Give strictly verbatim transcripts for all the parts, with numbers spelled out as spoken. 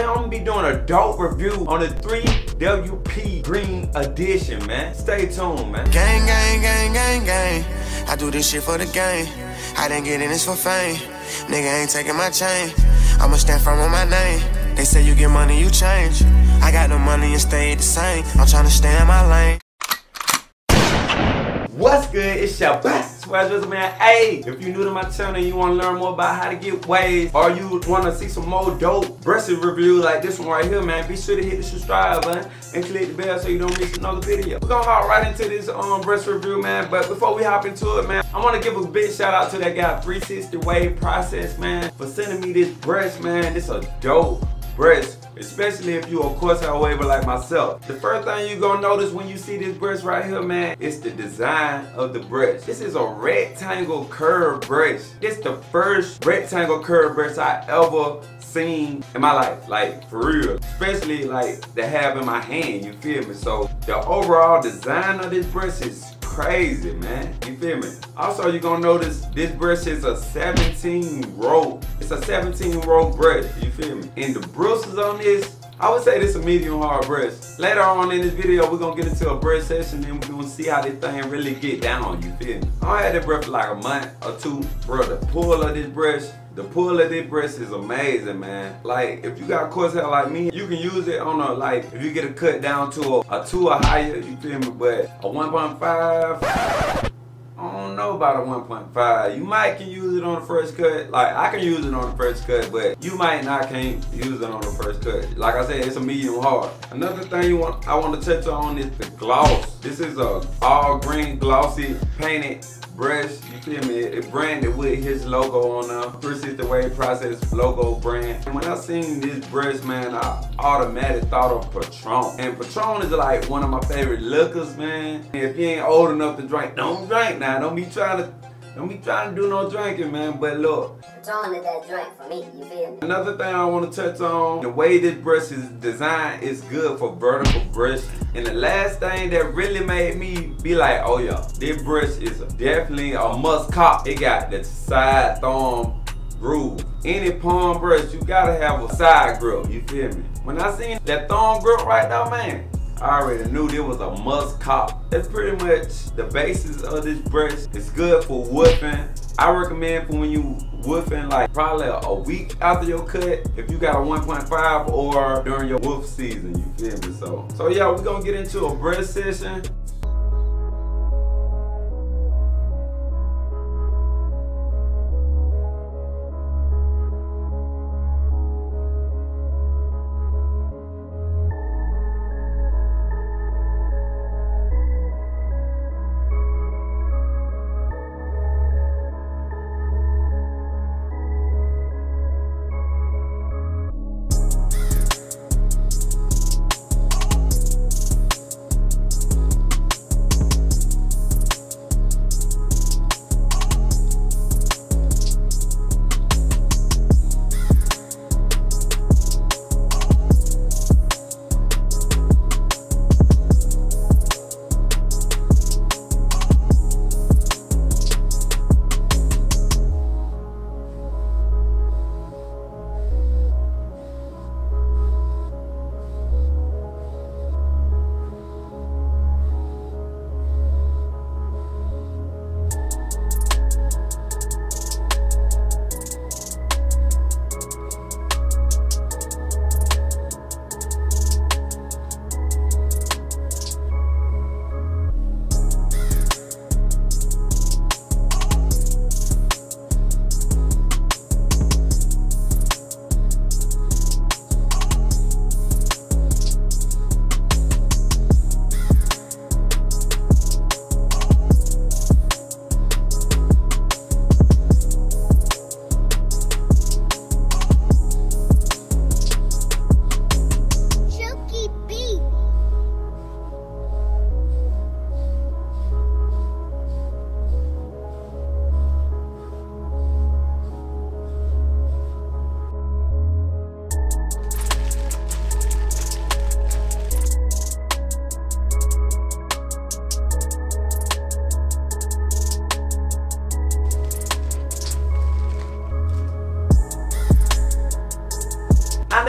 here, I'm gonna be doing a dope review on the three W P Green Edition, man. Stay tuned, man. Gang, gang, gang, gang, gang. I do this shit for the game. I didn't get in this for fame. Nigga ain't taking my chain. I'ma stand firm on my name. They say you get money, you change. I got no money and stayed the same. I'm trying to stay in my lane. What's good? It's your best SwaggDrizzle, man. Hey, if you're new to my channel and you want to learn more about how to get waves, or you want to see some more dope breasted reviews like this one right here, man, be sure to hit the subscribe button and click the bell so you don't miss another video. We're gonna hop right into this um breast review, man. But before we hop into it, man, I want to give a big shout out to that guy three sixty Wave Process, man, for sending me this breast, man. This a dope breast, especially if you of course have a waver like myself. The first thing you're gonna notice when you see this breast right here, man, is the design of the breast. This is a rectangle curved breast. This the first rectangle curved breast I ever seen in my life, like for real, especially like to have in my hand, you feel me? So the overall design of this breast is crazy, man, you feel me? Also, you're gonna notice this breast is a seventeen row. It's a seventeen row breast, you feel me? And the bristles on this, I would say this is a medium hard breast. Later on in this video, we're gonna get into a breast session and we're gonna see how this thing really get down, you feel me? I had this breast for like a month or two, bro. The pull of this breast, the pull of this breast is amazing, man. Like, if you got coarse hair like me, you can use it on a, like, if you get a cut down to a, a two or higher, you feel me? But a one point five, I don't know about a one point five. You might can use it on the first cut. Like, I can use it on the first cut, but you might not can't use it on the first cut. Like I said, it's a medium hard. Another thing you want, I want to touch on is the gloss. This is a all green, glossy, painted breast, you feel me? It branded with his logo on the three sixty Wave Process logo brand. And when I seen this breast, man, I automatically thought of Patron. And Patron is like one of my favorite liquors, man. And if you ain't old enough to drink, don't drink now. Don't be trying to, don't be trying to do no drinking, man. But look, Patron is that drink for me, you feel me? Another thing I want to touch on, the way this breast is designed is good for vertical breasts. And the last thing that really made me be like, oh yeah, this breast is definitely a must cop. It got the side thumb groove. Any palm breast, you gotta have a side grip, you feel me? When I seen that thumb grip right now, man, I already knew there was a must cop. That's pretty much the basis of this breast. It's good for whooping. I recommend for when you woofing, like probably a week after your cut if you got a one point five or during your woof season, you feel me? So so yeah, we're gonna get into a breast session.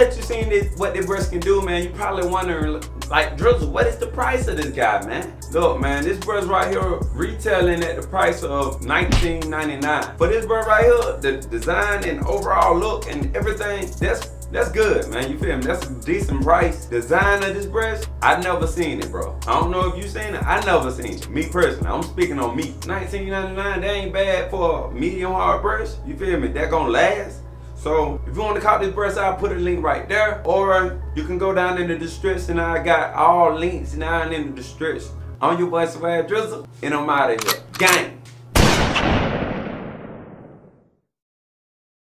that you've seen this, what this brush can do, man, you probably wondering, like, Drizzle, what is the price of this guy, man? Look, man, this brush right here retailing at the price of nineteen ninety-nine. For this brush right here, the design and overall look and everything, that's That's good, man. You feel me? That's a decent price. Design of this brush, I never seen it, bro. I don't know if you seen it. I never seen it. Me personally, I'm speaking on me. nineteen ninety-nine, that ain't bad for a medium hard brush. You feel me? That gonna last. So if you want to cop this brush, I'll put a link right there. Or you can go down in the description. I got all links down in the description. On your boy SwaggDrizzle, and I'm out of here. Gang.